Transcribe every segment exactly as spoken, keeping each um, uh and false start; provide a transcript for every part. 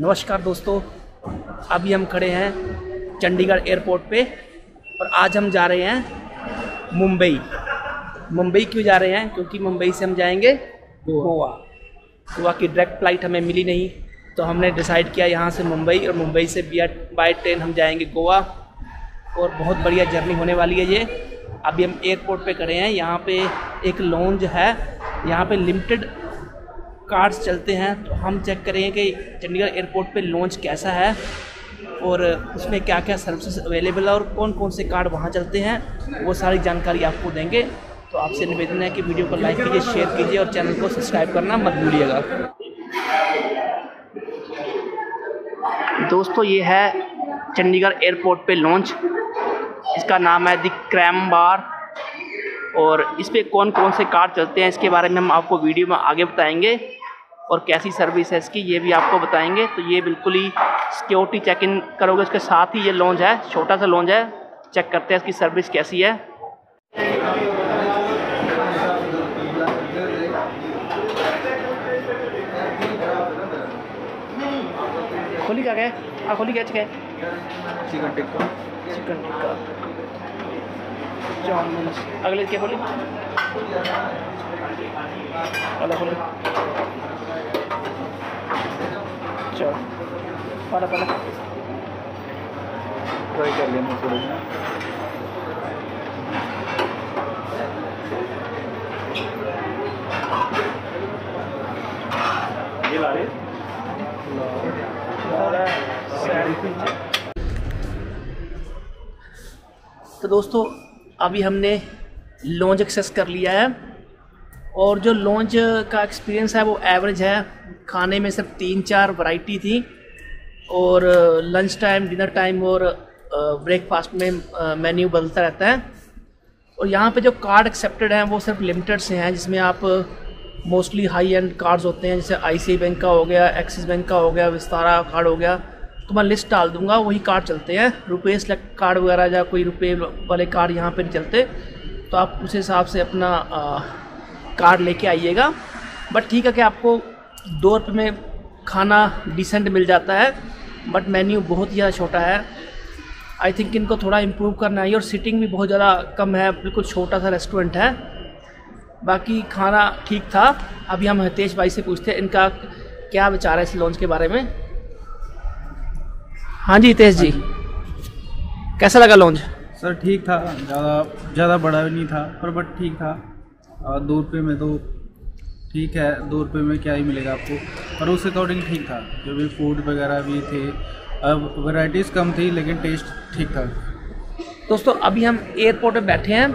नमस्कार दोस्तों, अभी हम खड़े हैं चंडीगढ़ एयरपोर्ट पे और आज हम जा रहे हैं मुंबई। मुंबई क्यों जा रहे हैं? क्योंकि मुंबई से हम जाएंगे गोवा। गोवा की डायरेक्ट फ्लाइट हमें मिली नहीं, तो हमने डिसाइड किया यहाँ से मुंबई और मुंबई से बाय ट्रेन हम जाएंगे गोवा। और बहुत बढ़िया जर्नी होने वाली है ये। अभी हम एयरपोर्ट पे खड़े हैं, यहाँ पे एक लॉन्ज है, यहाँ पे लिमिटेड कार्ड्स चलते हैं, तो हम चेक करेंगे कि चंडीगढ़ एयरपोर्ट पे लॉन्च कैसा है और उसमें क्या क्या सर्विसेज अवेलेबल है और कौन कौन से कार्ड वहाँ चलते हैं, वो सारी जानकारी आपको देंगे। तो आपसे निवेदन है कि वीडियो को लाइक कीजिए, शेयर कीजिए और चैनल को सब्सक्राइब करना मत भूलिएगा। दोस्तों, ये है चंडीगढ़ एयरपोर्ट पे लॉन्च, इसका नाम है द क्रैम बार और इस पर कौन कौन से कार्ड चलते हैं इसके बारे में हम आपको वीडियो में आगे बताएंगे और कैसी सर्विस है इसकी ये भी आपको बताएंगे। तो ये बिल्कुल ही सिक्योरिटी चेक इन करोगे उसके साथ ही ये लॉन्च है, छोटा सा लॉन्च है। चेक करते हैं इसकी सर्विस कैसी है। खोली क्या है? आ खोली क्या है? चिकन टिक्का। चिकन टिक्का, अगले क्या बोली? वाला बोली। चलो, वाला वाला। ट्राई कर लिया मुझे। ये ला रहे? ला रहा है। तो दोस्तों, अभी हमने लॉन्च एक्सेस कर लिया है और जो लॉन्च का एक्सपीरियंस है वो एवरेज है। खाने में सिर्फ तीन चार वैरायटी थी और लंच टाइम, डिनर टाइम और ब्रेकफास्ट में मेन्यू बदलता रहता है। और यहाँ पे जो कार्ड एक्सेप्टेड हैं वो सिर्फ लिमिटेड से हैं, जिसमें आप मोस्टली हाई एंड कार्ड्स होते हैं, जैसे आई सी आई बैंक का हो गया, एक्सिस बैंक का हो गया, विस्तारा कार्ड हो गया। तो मैं लिस्ट डाल दूंगा, वही कार्ड चलते हैं। रुपए सेलेक्ट कार्ड वगैरह या कोई रुपए वाले कार्ड यहाँ पे नहीं चलते, तो आप उस हिसाब से अपना आ, कार्ड लेके आइएगा। बट ठीक है कि आपको दो रुपये में खाना डिसेंट मिल जाता है, बट मेन्यू बहुत ही छोटा है। आई थिंक इनको थोड़ा इम्प्रूव करना है और सिटिंग भी बहुत ज़्यादा कम है, बिल्कुल छोटा सा रेस्टोरेंट है। बाकी खाना ठीक था। अभी हम हितेश भाई से पूछते हैं इनका क्या विचार है इस लॉन्च के बारे में। हाँ जी हितेश जी, कैसा लगा लॉन्च? सर ठीक था, ज़्यादा ज़्यादा बड़ा भी नहीं था पर बट ठीक था। और दो रुपये में तो ठीक है, दो रुपये में क्या ही मिलेगा आपको, पर उस अकॉर्डिंग ठीक था। जो भी फूड वगैरह भी थे, अब वैरायटीज़ कम थी लेकिन टेस्ट ठीक था। दोस्तों, अभी हम एयरपोर्ट में बैठे हैं।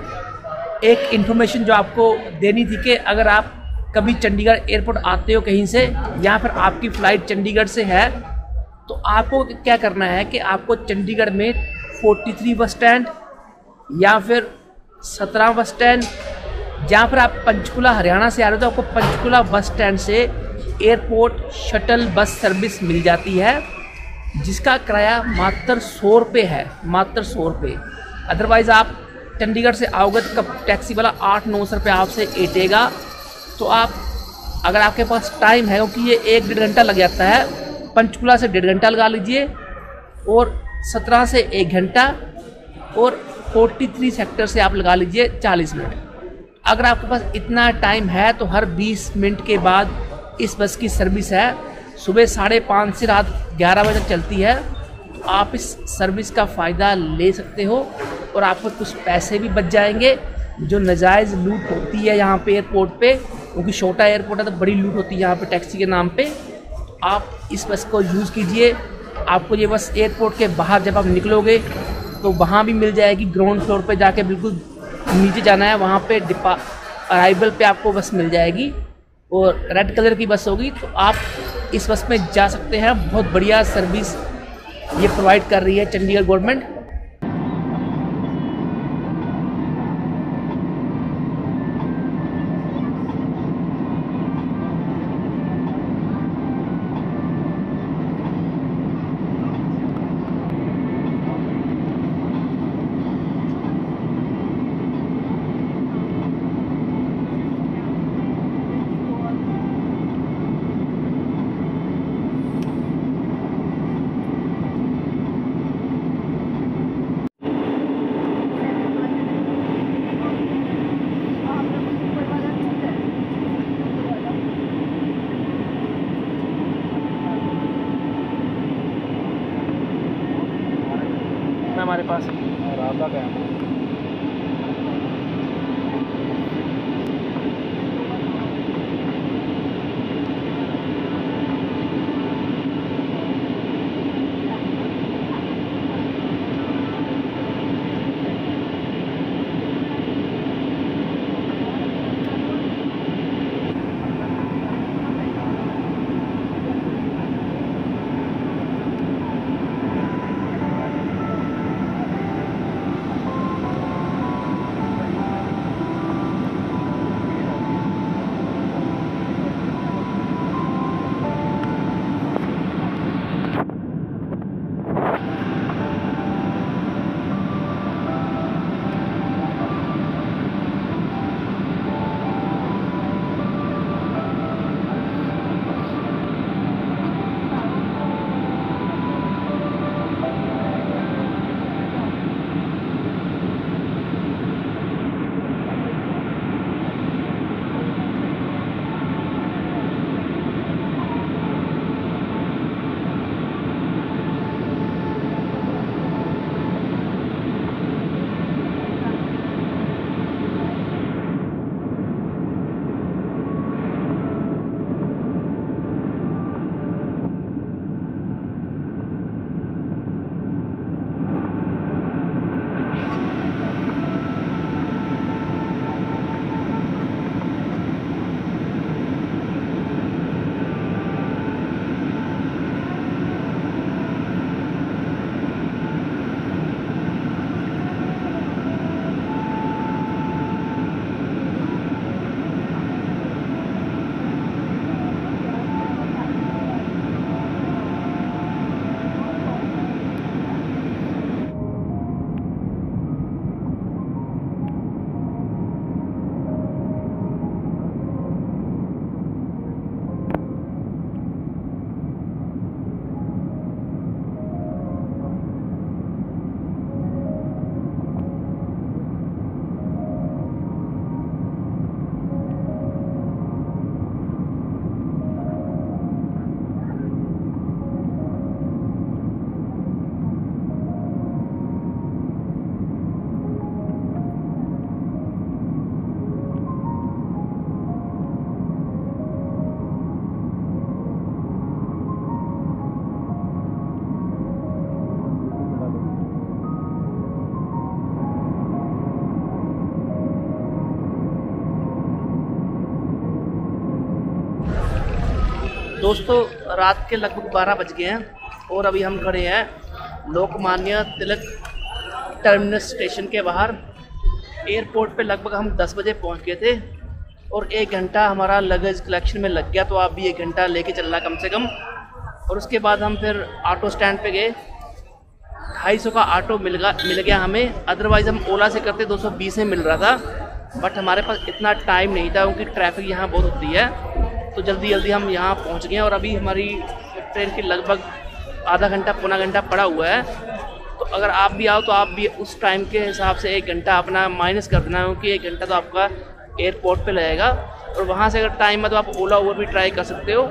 एक इन्फॉर्मेशन जो आपको देनी थी कि अगर आप कभी चंडीगढ़ एयरपोर्ट आते हो कहीं से या फिर आपकी फ़्लाइट चंडीगढ़ से है, तो आपको क्या करना है कि आपको चंडीगढ़ में तैंतालीस बस स्टैंड या फिर सत्रह बस स्टैंड, जहाँ पर आप पंचकुला हरियाणा से आ रहे हो तो आपको पंचकुला बस स्टैंड से एयरपोर्ट शटल बस सर्विस मिल जाती है, जिसका किराया मात्र सौ रुपये है, मात्र सौ रुपये। अदरवाइज़ आप चंडीगढ़ से आओगे तो कब टैक्सी वाला आठ नौ सौ रुपये आपसे ऐटेगा। तो आप अगर आपके पास टाइम है, क्योंकि ये एक डेढ़ घंटा लग जाता है, पंचकुला से डेढ़ घंटा लगा लीजिए और सत्रह से एक घंटा और तैंतालीस सेक्टर से आप लगा लीजिए चालीस मिनट। अगर आपके पास इतना टाइम है तो हर बीस मिनट के बाद इस बस की सर्विस है, सुबह साढ़े पाँच से रात ग्यारह बजे तक चलती है। तो आप इस सर्विस का फ़ायदा ले सकते हो और आपको कुछ पैसे भी बच जाएंगे। जो नजायज़ लूट होती है यहाँ पे एयरपोर्ट पे, क्योंकि छोटा एयरपोर्ट है तो बड़ी लूट होती है यहाँ पे टैक्सी के नाम पे। आप इस बस को यूज़ कीजिए। आपको ये बस एयरपोर्ट के बाहर जब आप निकलोगे तो वहाँ भी मिल जाएगी, ग्राउंड फ्लोर पे जाके बिल्कुल नीचे जाना है, वहाँ पे डिपा अराइवल पे आपको बस मिल जाएगी और रेड कलर की बस होगी। तो आप इस बस में जा सकते हैं। बहुत बढ़िया सर्विस ये प्रोवाइड कर रही है चंडीगढ़ गवर्नमेंट। हमारे पास रावला का है। दोस्तों रात के लगभग बारह बज गए हैं और अभी हम खड़े हैं लोकमान्या तिलक टर्मिनस स्टेशन के बाहर। एयरपोर्ट पे लगभग हम दस बजे पहुंच गए थे और एक घंटा हमारा लगेज कलेक्शन में लग गया, तो आप भी एक घंटा लेके चलना कम से कम। और उसके बाद हम फिर ऑटो स्टैंड पे गए, ढाई सौ का ऑटो मिल गया मिल गया हमें। अदरवाइज़ हम ओला से करते दो सौ बीस में मिल रहा था, बट हमारे पास इतना टाइम नहीं था क्योंकि ट्रैफिक यहाँ बहुत होती है। तो जल्दी जल्दी हम यहाँ पहुँच गए और अभी हमारी ट्रेन के लगभग आधा घंटा पौना घंटा पड़ा हुआ है। तो अगर आप भी आओ तो आप भी उस टाइम के हिसाब से एक घंटा अपना माइनस कर देना, क्योंकि एक घंटा तो आपका एयरपोर्ट पे लगेगा। और वहाँ से अगर टाइम है तो आप ओला उबर भी ट्राई कर सकते हो,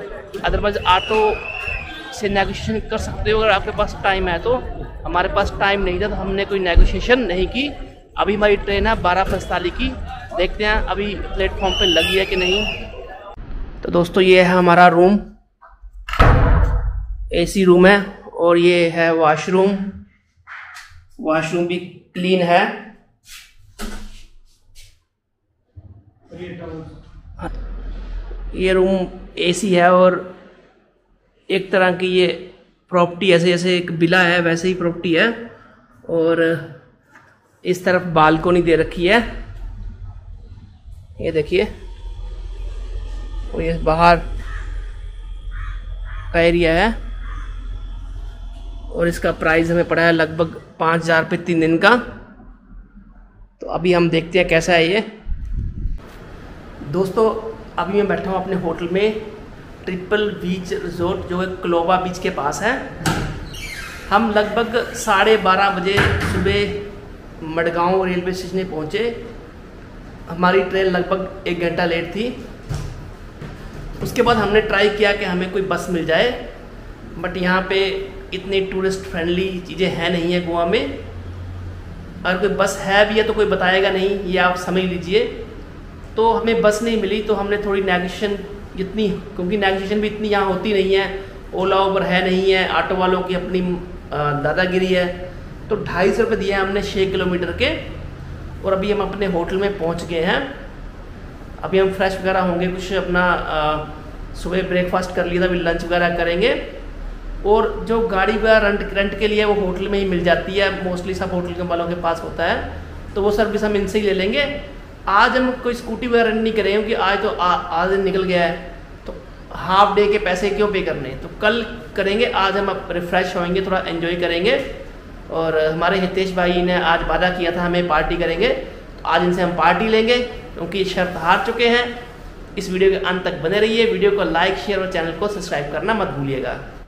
अदरवाइज़ ऑटो से नेगोशिएशन कर सकते हो अगर आपके पास टाइम है। तो हमारे पास टाइम नहीं था तो हमने कोई नेगोशिएशन नहीं की। अभी हमारी ट्रेन है बारह पैंतालीस की, देखते हैं अभी प्लेटफॉर्म पर लगी है कि नहीं। तो दोस्तों ये है हमारा रूम, एसी रूम है और ये है वॉशरूम। वॉशरूम भी क्लीन है। ये रूम एसी है और एक तरह की ये प्रॉपर्टी ऐसे जैसे एक विला है वैसे ही प्रॉपर्टी है। और इस तरफ बालकोनी दे रखी है, ये देखिए, और ये बाहर का एरिया है। और इसका प्राइस हमें पड़ा है लगभग पाँच हज़ार रुपये तीन दिन का। तो अभी हम देखते हैं कैसा है ये। दोस्तों अभी मैं बैठा हूँ अपने होटल में ट्रिपल बीच रिजोर्ट, जो है क्लोबा बीच के पास है। हम लगभग साढ़े बारह बजे सुबह मड़गांव रेलवे स्टेशन पहुँचे। हमारी ट्रेन लगभग एक घंटा लेट थी। उसके बाद हमने ट्राई किया कि हमें कोई बस मिल जाए, बट यहाँ पे इतनी टूरिस्ट फ्रेंडली चीज़ें हैं नहीं है गोवा में, अगर कोई बस है भी है तो कोई बताएगा नहीं, ये आप समझ लीजिए। तो हमें बस नहीं मिली तो हमने थोड़ी नेगोशिएशन जितनी, क्योंकि नेगोशिएशन भी इतनी यहाँ होती नहीं है, ओला उबर है नहीं है, ऑटो वालों की अपनी दादागिरी है। तो ढाई सौ रुपये दिए हमने छः किलोमीटर के, और अभी हम अपने होटल में पहुँच गए हैं। अभी हम फ्रेश वगैरह होंगे, कुछ अपना आ, सुबह ब्रेकफास्ट कर लिया था, अभी लंच वगैरह करेंगे। और जो गाड़ी वगैरह रेंट रेंट के लिए वो होटल में ही मिल जाती है, मोस्टली सब होटल वालों के पास होता है, तो वो सर्विस हम इनसे ही ले लेंगे। आज हम कोई स्कूटी वगैरह रेंट नहीं करेंगे क्योंकि आज तो आ, आज दिन निकल गया है, तो हाफ डे के पैसे क्यों पे करने, तो कल करेंगे। आज हम रिफ्रेश होंगे, थोड़ा एंजॉय करेंगे। और हमारे हितेश भाई ने आज वादा किया था हमें पार्टी करेंगे, तो आज इनसे हम पार्टी लेंगे क्योंकि शर्त हार चुके हैं। इस वीडियो के अंत तक बने रहिए, वीडियो को लाइक शेयर और चैनल को सब्सक्राइब करना मत भूलिएगा।